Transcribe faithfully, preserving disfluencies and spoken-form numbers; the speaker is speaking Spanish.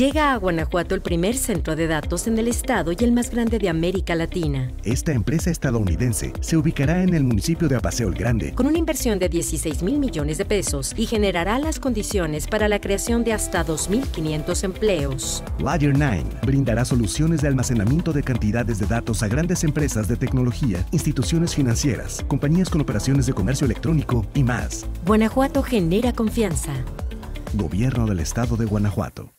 Llega a Guanajuato el primer centro de datos en el estado y el más grande de América Latina. Esta empresa estadounidense se ubicará en el municipio de Apaseo el Grande, con una inversión de dieciséis mil millones de pesos, y generará las condiciones para la creación de hasta dos mil quinientos empleos. Layer nueve brindará soluciones de almacenamiento de cantidades de datos a grandes empresas de tecnología, instituciones financieras, compañías con operaciones de comercio electrónico y más. Guanajuato genera confianza. Gobierno del Estado de Guanajuato.